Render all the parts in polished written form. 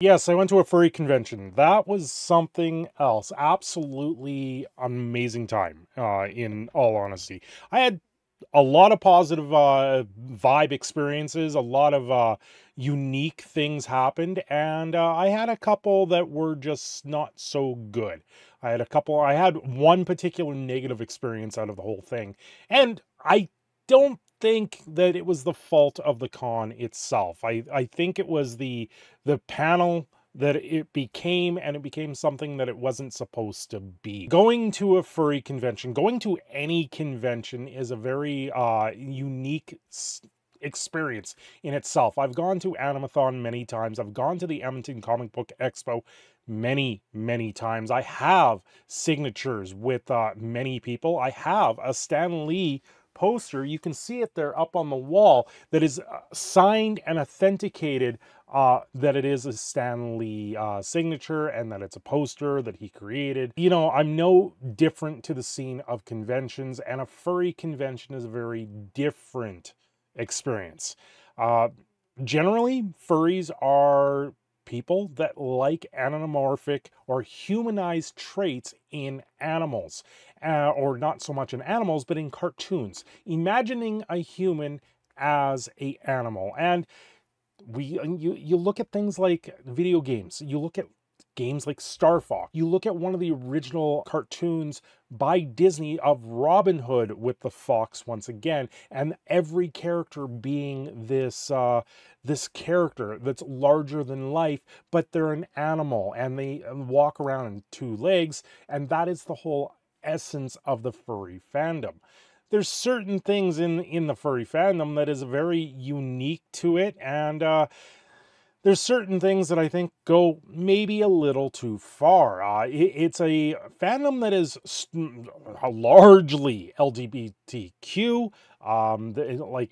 Yes, I went to a furry convention. That was something else. Absolutely amazing time, in all honesty. I had a lot of positive vibe experiences, a lot of unique things happened, and I had a couple that were just not so good. I had one particular negative experience out of the whole thing, and I don't think that it was the fault of the con itself. I think it was the panel that it became, and it became something that it wasn't supposed to be. Going to a furry convention, going to any convention, is a very unique experience in itself. I've gone to Animathon many times. I've gone to the Edmonton Comic Book Expo many times. I have signatures with many people. I have a Stan Lee poster, you can see it there up on the wall, that is signed and authenticated that it is a Stan Lee signature, and that it's a poster that he created. You know, I'm no different to the scene of conventions, and a furry convention is a very different experience. Generally, furries are people that like anamorphic or humanized traits in animals, or not so much in animals, but in cartoons. Imagining a human as an animal. And you look at things like video games, you look at games like Star Fox, you look at one of the original cartoons by Disney of Robin Hood with the fox once again, and every character being this this character that's larger than life, but they're an animal and they walk around on two legs, and that is the whole essence of the furry fandom. There's certain things in the furry fandom that is very unique to it, and there's certain things that I think go maybe a little too far. It's a fandom that is largely LGBTQ.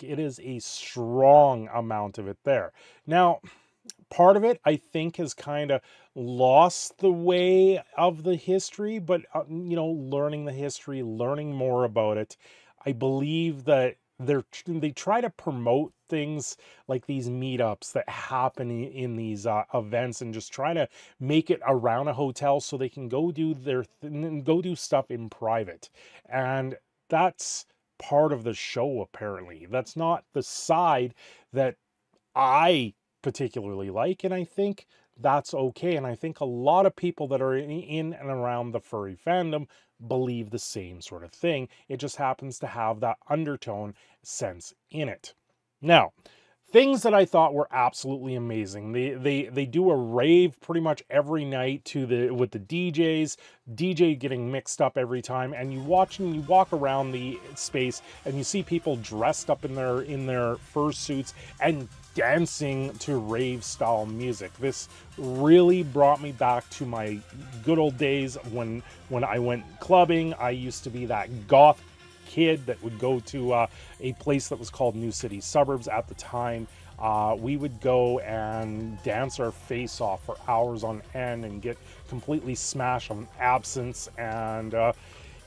It is a strong amount of it there. Now, part of it, I think, has kind of lost the way of the history, but, you know, learning the history, learning more about it, I believe that they try to promote things like these meetups that happen in these events, and just try to make it around a hotel so they can go do their go do stuff in private. And that's part of the show, apparently. That's not the side that I particularly like, and I think that's okay. And I think a lot of people that are in and around the furry fandom believe the same sort of thing. It just happens to have that undertone sense in it. Now, things that I thought were absolutely amazing. They do a rave pretty much every night with the DJs, DJ getting mixed up every time, and you walk around the space and you see people dressed up in their fursuits and dancing to rave style music. This really brought me back to my good old days when I went clubbing. I used to be that goth kid that would go to a place that was called New City Suburbs at the time. We would go and dance our face off for hours on end and get completely smashed on absinthe, and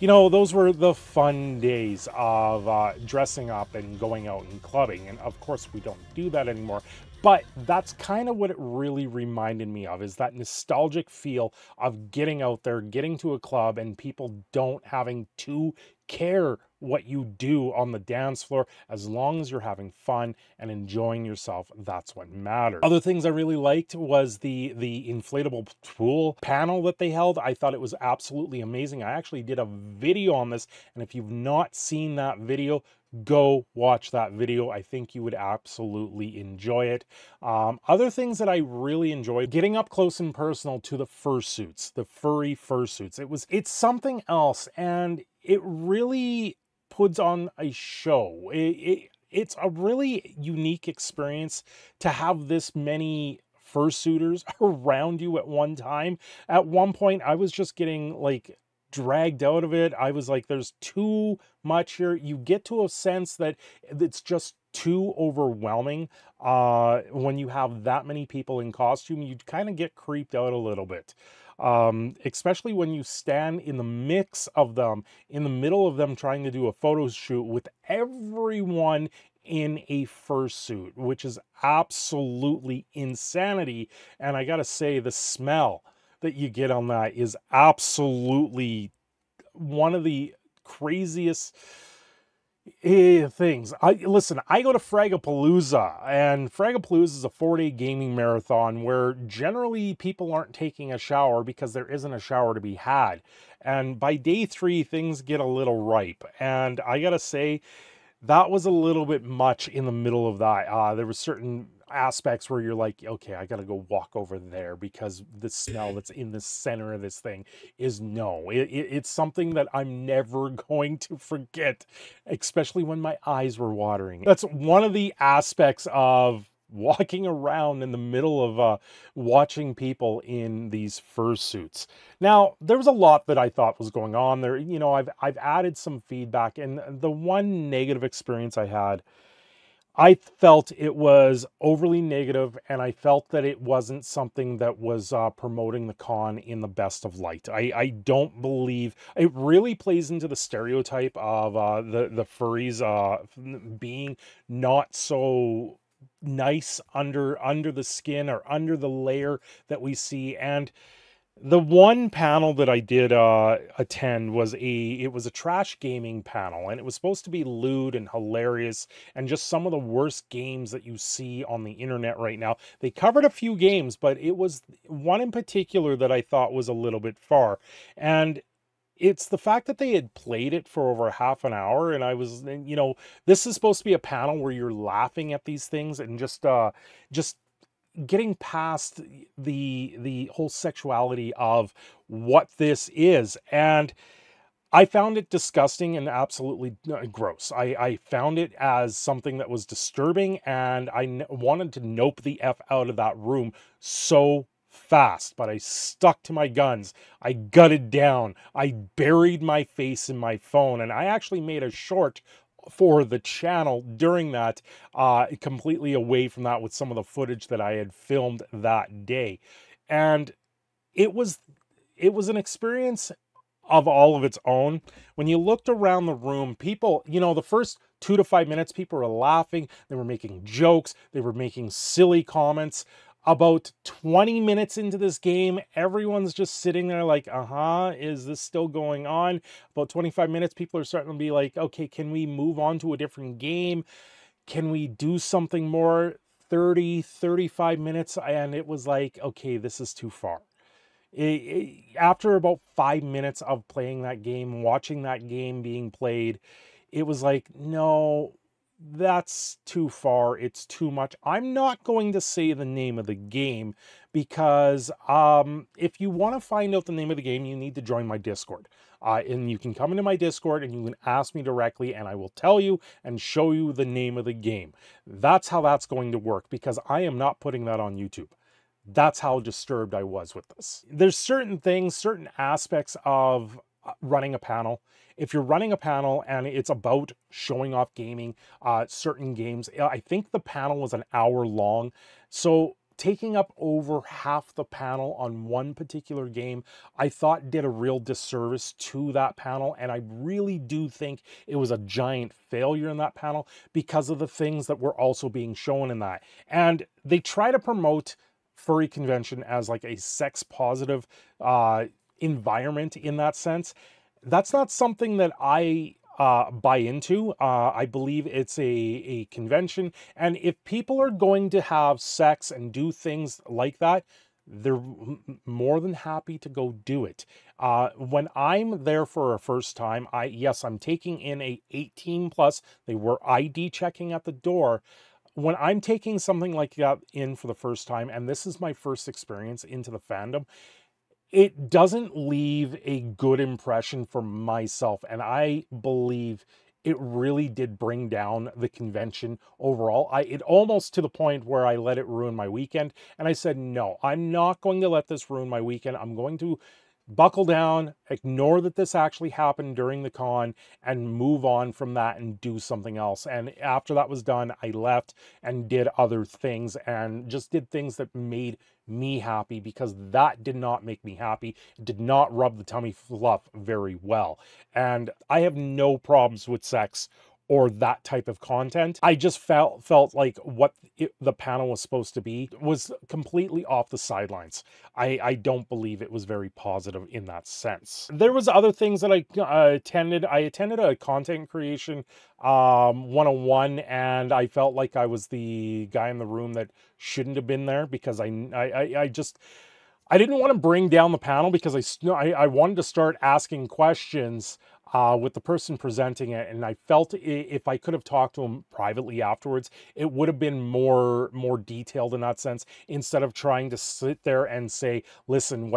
you know, those were the fun days of dressing up and going out and clubbing. And of course, we don't do that anymore. But that's kind of what it really reminded me of, is that nostalgic feel of getting out there, getting to a club, and people don't having to care what you do on the dance floor. As long as you're having fun and enjoying yourself, that's what matters. Other things I really liked was the inflatable pool panel that they held. I thought it was absolutely amazing. I actually did a video on this, and if you've not seen that video, go watch that video. I think you would absolutely enjoy it. Other things that I really enjoyed, getting up close and personal to the fursuits, the furry fursuits. It's something else, and it really puts on a show. It's a really unique experience to have this many fursuiters around you at one time. At one point, I was just getting like dragged out of it. I was like, there's too much here. You get to a sense that it's just too overwhelming when you have that many people in costume. You kind of get creeped out a little bit, especially when you stand in the mix of them, in the middle of them trying to do a photo shoot with everyone in a fursuit, which is absolutely insanity. And I gotta say, the smell that you get on that is absolutely one of the craziest things. Listen, I go to Fragapalooza, and Fragapalooza is a 4-day gaming marathon where generally people aren't taking a shower because there isn't a shower to be had. And by day 3, things get a little ripe. And I gotta say, that was a little bit much in the middle of that. There were certain aspects where you're like, okay, I gotta go walk over there because the smell that's in the center of this thing is it's something that I'm never going to forget, especially when my eyes were watering. That's one of the aspects of walking around in the middle of watching people in these fursuits. Now, there was a lot that I thought was going on there. You know, I've added some feedback, and the one negative experience I had, I felt it was overly negative, and I felt that it wasn't something that was promoting the con in the best of light. I don't believe it really plays into the stereotype of the furries being not so nice under the skin or under the layer that we see. And the one panel that I did attend was it was a trash gaming panel, and it was supposed to be lewd and hilarious and just some of the worst games that you see on the internet right now. They covered a few games, but it was one in particular that I thought was a little bit far. And it's the fact that they had played it for over half an hour, and I was, you know, this is supposed to be a panel where you're laughing at these things and just getting past the whole sexuality of what this is. And I found it disgusting and absolutely gross. I found it as something that was disturbing, and I wanted to nope the F out of that room so fast, but I stuck to my guns. I gutted down. I buried my face in my phone, and I actually made a short for the channel during that, completely away from that with some of the footage that I had filmed that day. And it was an experience of all of its own. When you looked around the room, people, you know, the first 2 to 5 minutes, people were laughing. They were making jokes. They were making silly comments. About 20 minutes into this game, everyone's just sitting there like, is this still going on? About 25 minutes, people are starting to be like, okay, can we move on to a different game? Can we do something more? 30, 35 minutes, and it was like, okay, this is too far. After about 5 minutes of playing that game, watching that game being played, it was like, no, that's too far. It's too much. I'm not going to say the name of the game because if you want to find out the name of the game, you need to join my Discord. And you can come into my Discord and you can ask me directly, and I will tell you and show you the name of the game. That's how that's going to work, because I am not putting that on YouTube. That's how disturbed I was with this. There's certain things, certain aspects of running a panel. If you're running a panel and it's about showing off gaming, certain games, I think the panel was an hour long. So taking up over half the panel on one particular game, I thought did a real disservice to that panel. And I really do think it was a giant failure in that panel because of the things that were also being shown in that. And they try to promote furry convention as like a sex positive environment in that sense. That's not something that I buy into. I believe it's a convention, and if people are going to have sex and do things like that, they're more than happy to go do it. When I'm there for a first time, I'm taking in a 18+. They were ID checking at the door. When I'm taking something like that in for the first time, and this is my first experience into the fandom, it doesn't leave a good impression for myself. And I believe it really did bring down the convention overall. It almost to the point where I let it ruin my weekend. And I said, no, I'm not going to let this ruin my weekend. I'm going to buckle down, ignore that this actually happened during the con, and move on from that and do something else. And after that was done, I left and did other things, and just did things that made me happy, because that did not make me happy. It did not rub the tummy fluff very well. And I have no problems with sex or that type of content. I just felt like what the panel was supposed to be was completely off the sidelines. I don't believe it was very positive in that sense. There was other things that I attended. I attended a content creation 101, and I felt like I was the guy in the room that shouldn't have been there, because I didn't want to bring down the panel, because I wanted to start asking questions with the person presenting it, and I felt if I could have talked to him privately afterwards, it would have been more detailed in that sense, instead of trying to sit there and say, listen,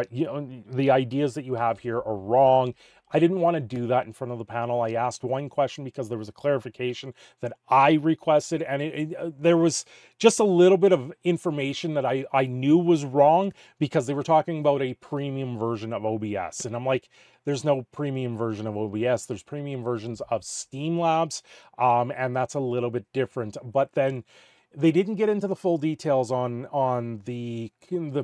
the ideas that you have here are wrong. I didn't want to do that in front of the panel. I asked one question because there was a clarification that I requested, and there was just a little bit of information that I knew was wrong, because they were talking about a premium version of OBS. And I'm like, there's no premium version of OBS. There's premium versions of Steam Labs, and that's a little bit different. But then they didn't get into the full details on the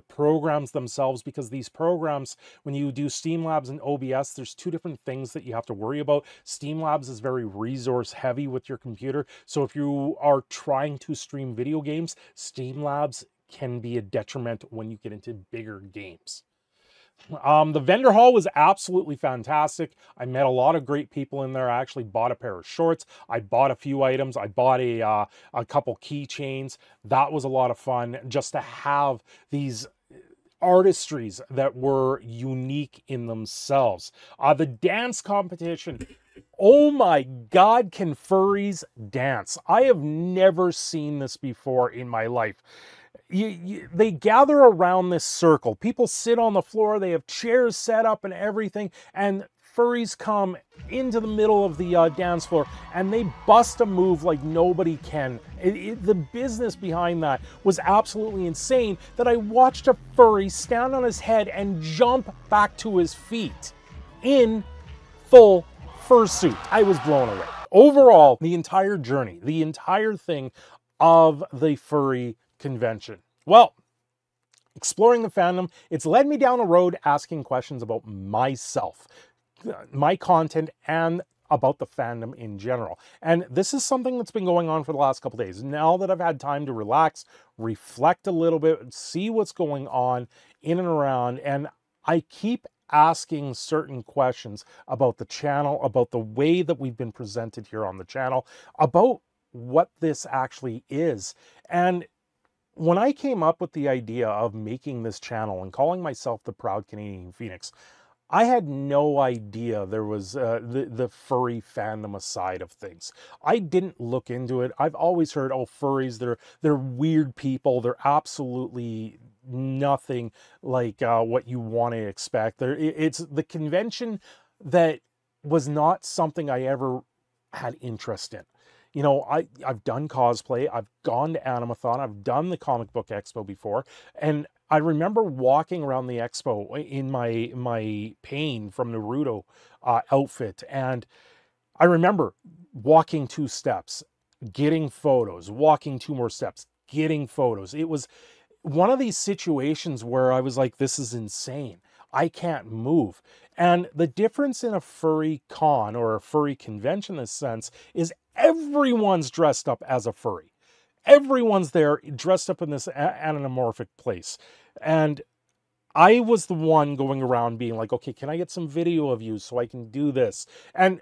programs themselves, because these programs, when you do Steam Labs and OBS, there's two different things that you have to worry about. Steam Labs is very resource heavy with your computer. So if you are trying to stream video games, Steam Labs can be a detriment when you get into bigger games. The vendor hall was absolutely fantastic. I met a lot of great people in there. I actually bought a pair of shorts. I bought a few items. I bought a couple keychains. That was a lot of fun, just to have these artistries that were unique in themselves. The dance competition. Oh my God, can furries dance? I have never seen this before in my life. They gather around this circle. People sit on the floor. They have chairs set up and everything. And furries come into the middle of the dance floor, and they bust a move like nobody can. The business behind that was absolutely insane, that I watched a furry stand on his head and jump back to his feet in full fursuit. I was blown away. Overall, the entire journey, the entire thing of the furry convention. Well, exploring the fandom, it's led me down a road asking questions about myself, my content, and about the fandom in general. And this is something that's been going on for the last couple days. Now that I've had time to relax, reflect a little bit, see what's going on in and around, and I keep asking certain questions about the channel, about the way that we've been presented here on the channel, about what this actually is. And when I came up with the idea of making this channel and calling myself the Proud Canadian Phoenix, I had no idea there was the furry fandom side of things. I didn't look into it. I've always heard, oh, furries, they're weird people. They're absolutely nothing like what you want to expect. It's the convention that was not something I ever had interest in. You know, I've done cosplay, I've gone to Animathon, I've done the Comic Book Expo before, and I remember walking around the expo in my Pain from Naruto outfit, and I remember walking 2 steps, getting photos, walking 2 more steps, getting photos. It was one of these situations where I was like, this is insane. I can't move. And the difference in a furry con or a furry convention in this sense is everyone's dressed up as a furry. Everyone's there dressed up in this anamorphic place. And I was the one going around being like, okay, can I get some video of you so I can do this? And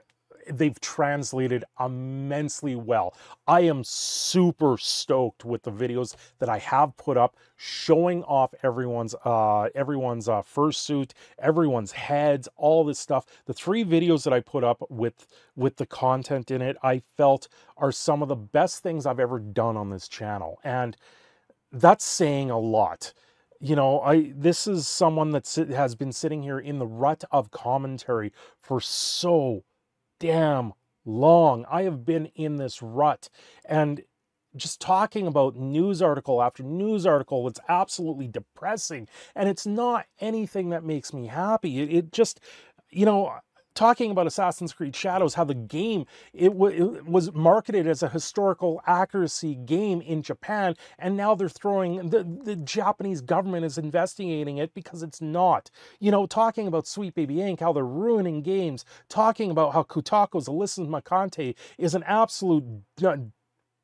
they've translated immensely well. I am super stoked with the videos that I have put up, showing off everyone's fursuit, everyone's heads, all this stuff. The 3 videos that I put up with the content in it, I felt are some of the best things I've ever done on this channel, and that's saying a lot. You know, this is someone that has been sitting here in the rut of commentary for so damn long. I have been in this rut, and just talking about news article after news article, it's absolutely depressing, and it's not anything that makes me happy. It just, you know, talking about Assassin's Creed Shadows, how the game, it was marketed as a historical accuracy game in Japan, and now they're throwing, the Japanese government is investigating it because it's not. You know, talking about Sweet Baby Inc., how they're ruining games, talking about how Kotaku's Alyssa Macante is an absolute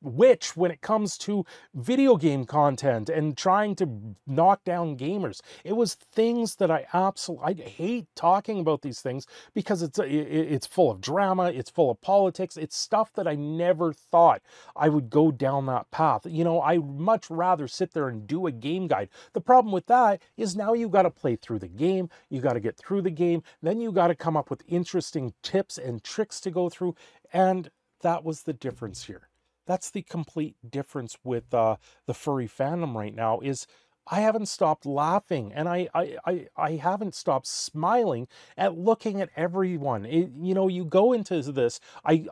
witch when it comes to video game content and trying to knock down gamers. It was things that I absolutely, I hate talking about these things because it's full of drama, it's full of politics, it's stuff that I never thought I would go down that path. You know, I'd much rather sit there and do a game guide. The problem with that is now you got to play through the game, you got to get through the game, then you got to come up with interesting tips and tricks to go through, and that was the difference here. That's the complete difference with the furry fandom right now, is I haven't stopped laughing, and I haven't stopped smiling at looking at everyone. It, you know, you go into this, I'm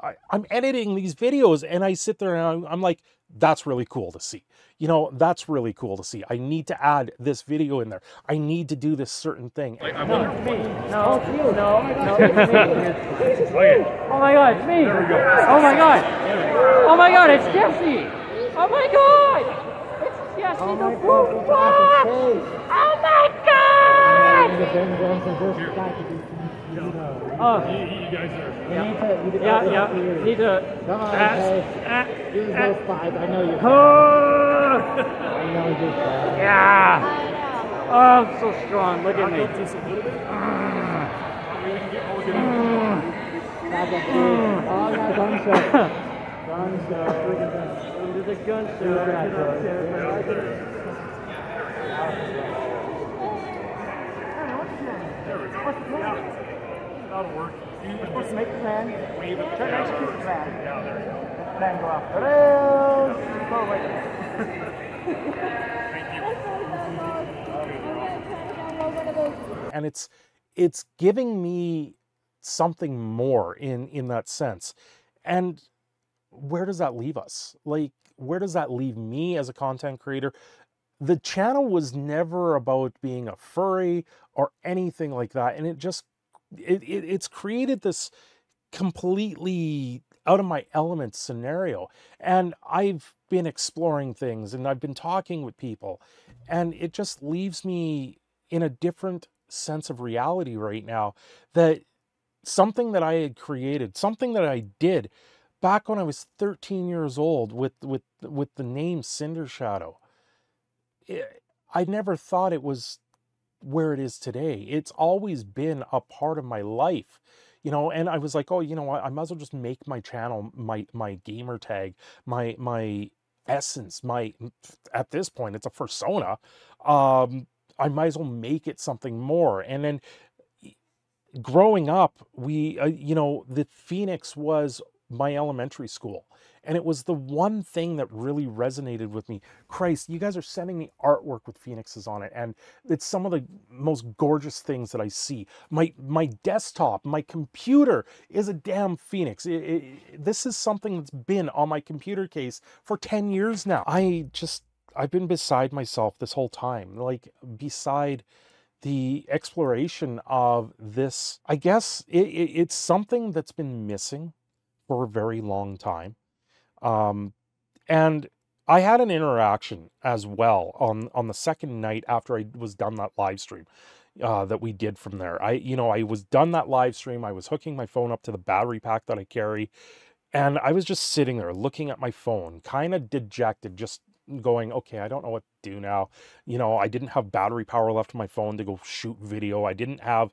editing these videos, and I sit there and I'm like, that's really cool to see. You know, that's really cool to see. I need to add this video in there. I need to do this certain thing. Wait, it's me. Oh my God, it's me. There we go. Oh my God. Oh my God, it's Jesse. Oh my God. It's Jesse the Food Boss. Oh my God. You guys are... Yeah. Need to... Come on, five. I know you're... I know you're... Yeah. Oh, I'm so strong. Look at me. Gun show. That'll work. You're supposed to make the plan. Try to execute the plan. Yeah, there you go. The plan go off. Go away. Thank you. And it's giving me something more in that sense. And where does that leave us? Like, where does that leave me as a content creator? The channel was never about being a furry or anything like that, and it just... It's created this completely out of my element scenario, and I've been exploring things and I've been talking with people, and it just leaves me in a different sense of reality right now, that something that I had created, something that I did back when I was 13 years old with the name Cinder Shadow, I never thought it was where it is today. It's always been a part of my life, you know, and I was like, oh, you know what, I might as well just make my channel my gamer tag, my essence, at this point it's a fursona. I might as well make it something more. And then growing up, we you know, the Phoenix was my elementary school, and it was the one thing that really resonated with me. Christ, you guys are sending me artwork with phoenixes on it, and it's some of the most gorgeous things that I see. My desktop, my computer is a damn phoenix. This is something that's been on my computer case for 10 years now. I've been beside myself this whole time, like beside the exploration of this. I guess it's something that's been missing for a very long time. And I had an interaction as well on the second night after I was done that live stream that we did from there. I was done that live stream. I was hooking my phone up to the battery pack that I carry, and I was just sitting there looking at my phone, kind of dejected, just going, okay, I don't know what to do now. You know, I didn't have battery power left in my phone to go shoot video. I didn't have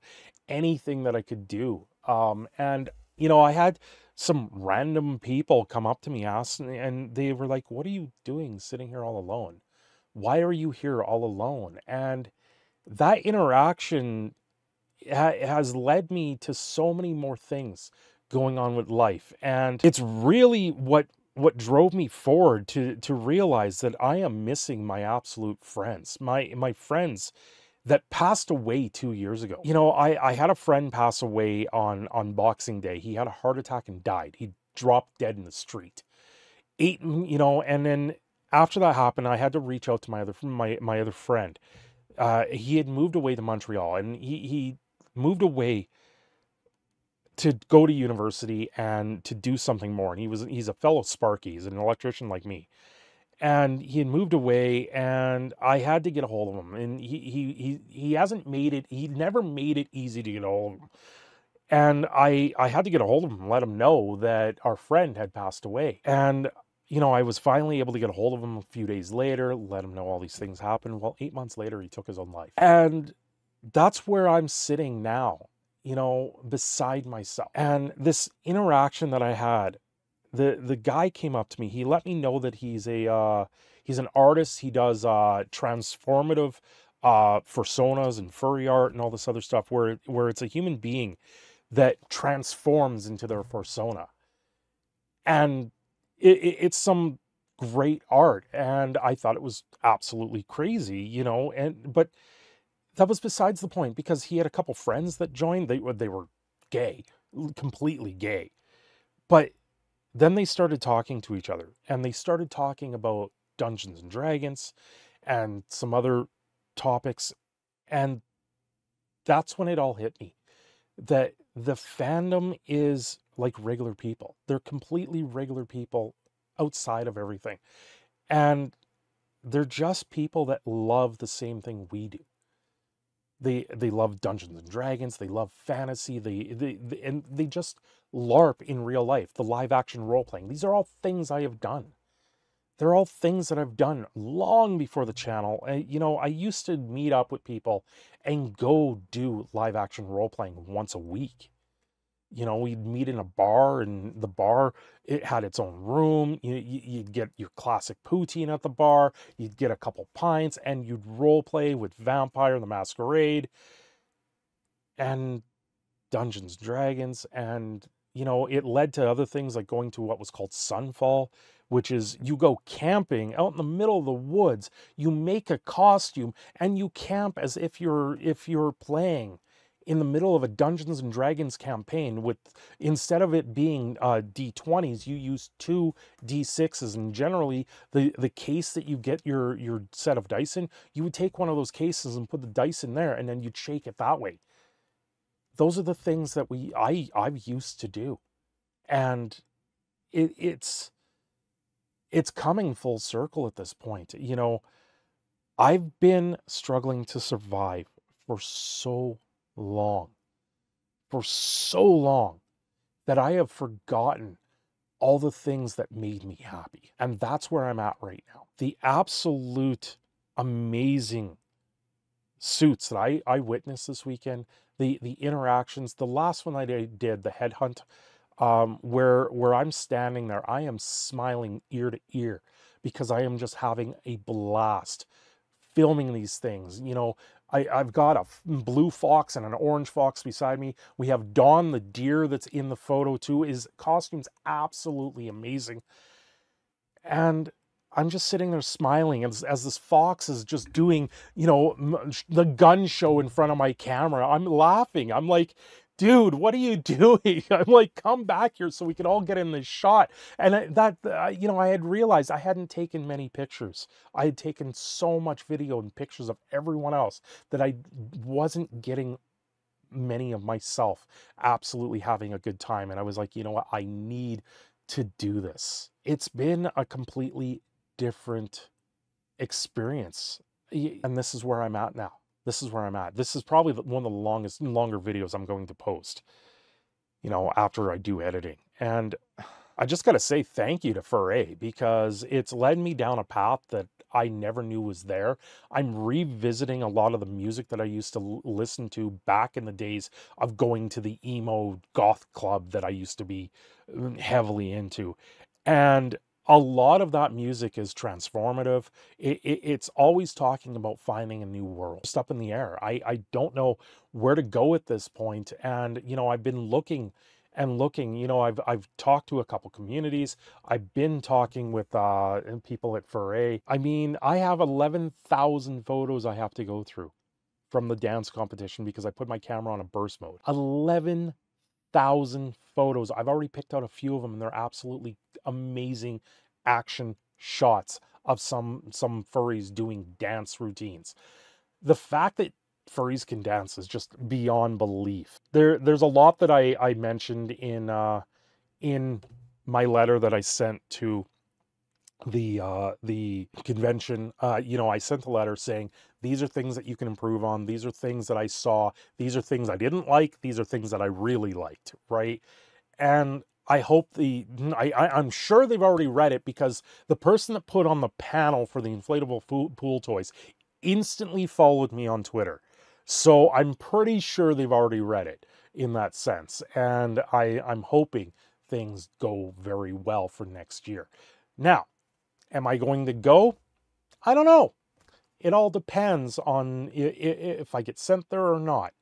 anything that I could do. And you know, I had some random people come up to me and they were like, what are you doing sitting here all alone? Why are you here all alone? And that interaction has led me to so many more things going on with life. And it's really what drove me forward to realize that I am missing my absolute friends, my friends that passed away 2 years ago. You know, I had a friend pass away on Boxing Day. He had a heart attack and died. He dropped dead in the street. You know, and then after that happened, I had to reach out to my other friend. He had moved away to Montreal, and he moved away to go to university and to do something more. And he's a fellow Sparky. He's an electrician like me. And he had moved away, and I had to get a hold of him. And he hasn't made it. He never made it easy to get a hold of him. And I had to get a hold of him and let him know that our friend had passed away. And, you know, I was finally able to get a hold of him a few days later, let him know all these things happened. Well, 8 months later, he took his own life. And that's where I'm sitting now, you know, beside myself. And this interaction that I had, the guy came up to me. He let me know that he's an artist. He does transformative fursonas and furry art and all this other stuff where it's a human being that transforms into their fursona. And it's some great art. And I thought it was absolutely crazy, you know, but that was besides the point, because he had a couple friends that joined. They were gay, completely gay. But then they started talking to each other, and they started talking about Dungeons and Dragons and some other topics. And that's when it all hit me, that the fandom is like regular people. They're completely regular people outside of everything. And they're just people that love the same thing we do. They love Dungeons and Dragons. They love fantasy. And they just LARP in real life, the live action role playing. These are all things I have done. They're all things that I've done long before the channel. You know, I used to meet up with people and go do live action role playing once a week. You know, we'd meet in a bar, and the bar, it had its own room. You'd get your classic poutine at the bar. You'd get a couple pints, and you'd role play with Vampire the Masquerade and Dungeons and Dragons. And, you know, it led to other things like going to what was called Sunfall, which is you go camping out in the middle of the woods, you make a costume, and you camp as if you're playing in the middle of a Dungeons and Dragons campaign. With, instead of it being D20s, you use 2 D6s, and generally the case that you get your set of dice in, you would take one of those cases and put the dice in there, and then you'd shake it that way. Those are the things that I've used to do. And it's coming full circle at this point. You know, I've been struggling to survive for so long, for so long, that I have forgotten all the things that made me happy. And that's where I'm at right now. The absolute amazing suits that I witnessed this weekend, the interactions, the last one I did, the headhunt, where I'm standing there, I am smiling ear to ear because I am just having a blast filming these things. You know, I've got a blue fox and an orange fox beside me. We have Dawn the deer that's in the photo too. His costume's absolutely amazing. And I'm just sitting there smiling as this fox is just doing, you know, the gun show in front of my camera. I'm laughing. I'm like, dude, what are you doing? I'm like, come back here so we can all get in this shot. And you know, I had realized I hadn't taken many pictures. I had taken so much video and pictures of everyone else that I wasn't getting many of myself absolutely having a good time. And I was like, you know what? I need to do this. It's been a completely different experience. And this is where I'm at now. This is where I'm at. This is probably one of the longer videos I'm going to post, you know, after I do editing. And I just got to say thank you to Fur-Eh, because it's led me down a path that I never knew was there. I'm revisiting a lot of the music that I used to listen to back in the days of going to the emo goth club that I used to be heavily into. And a lot of that music is transformative. It's always talking about finding a new world. Just up in the air. I don't know where to go at this point. And, you know, I've been looking and looking. You know, I've talked to a couple communities. I've been talking with people at Fur-Eh. I mean, I have 11,000 photos I have to go through from the dance competition because I put my camera on a burst mode. 11,000 photos. I've already picked out a few of them, and they're absolutely amazing action shots of some furries doing dance routines. The fact that furries can dance is just beyond belief. There's a lot that I mentioned in my letter that I sent to the convention. You know, I sent a letter saying these are things that you can improve on, these are things that I saw, these are things I didn't like, these are things that I really liked, right? And I hope I'm sure they've already read it, because the person that put on the panel for the inflatable pool toys instantly followed me on Twitter. So I'm pretty sure they've already read it in that sense. And I'm hoping things go very well for next year. Now, am I going to go? I don't know. It all depends on if I get sent there or not.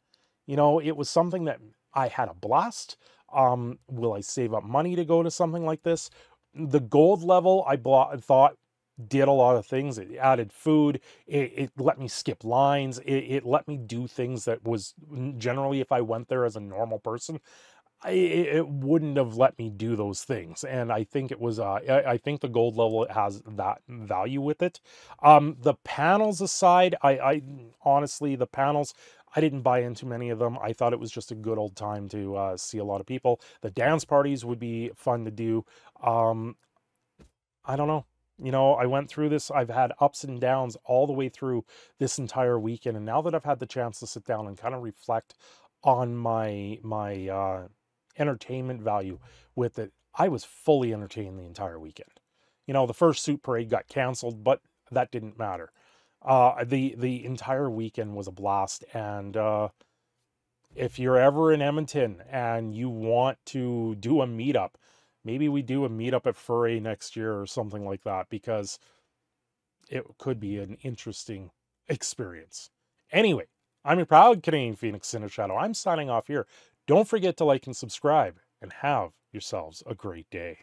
You know, it was something that I had a blast. Will I save up money to go to something like this? The gold level, I thought, did a lot of things. It added food. It let me skip lines. It let me do things that was generally, if I went there as a normal person, it wouldn't have let me do those things. And I think it was, I think the gold level has that value with it. The panels aside, I honestly, the panels, I didn't buy into many of them. I thought it was just a good old time to see a lot of people. The dance parties would be fun to do. I don't know. You know, I went through this. I've had ups and downs all the way through this entire weekend. And now that I've had the chance to sit down and kind of reflect on my entertainment value with it, I was fully entertained the entire weekend. You know, the first suit parade got canceled, but that didn't matter. The entire weekend was a blast, and if you're ever in Edmonton and you want to do a meetup, maybe we do a meetup at Fur-Eh next year or something like that, because it could be an interesting experience. Anyway, I'm your proud Canadian Phoenix, Cinder Shadow. I'm signing off here. Don't forget to like and subscribe, and have yourselves a great day.